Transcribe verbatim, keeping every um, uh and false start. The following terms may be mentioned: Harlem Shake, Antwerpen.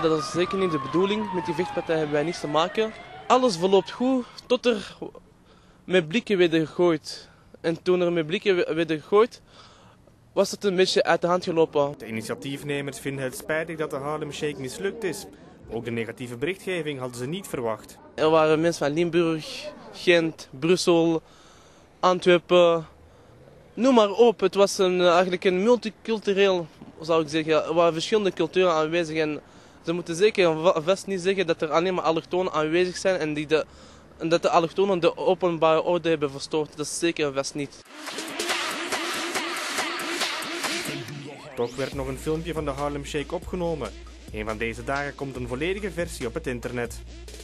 partij, dat is zeker niet de bedoeling. Met die vechtpartij hebben wij niets te maken. Alles verloopt goed tot er met blikken werd gegooid. En toen er met blikken werd gegooid, was het een beetje uit de hand gelopen. De initiatiefnemers vinden het spijtig dat de Harlem Shake mislukt is. Ook de negatieve berichtgeving hadden ze niet verwacht. Er waren mensen van Limburg, Gent, Brussel, Antwerpen, noem maar op. Het was een, eigenlijk een multicultureel, zou ik zeggen. Er waren verschillende culturen aanwezig. En ze moeten zeker vast niet zeggen dat er alleen maar allochtonen aanwezig zijn en die de, dat de allochtonen de openbare orde hebben verstoord. Dat is zeker vast niet. Toch werd nog een filmpje van de Harlem Shake opgenomen. Een van deze dagen komt een volledige versie op het internet.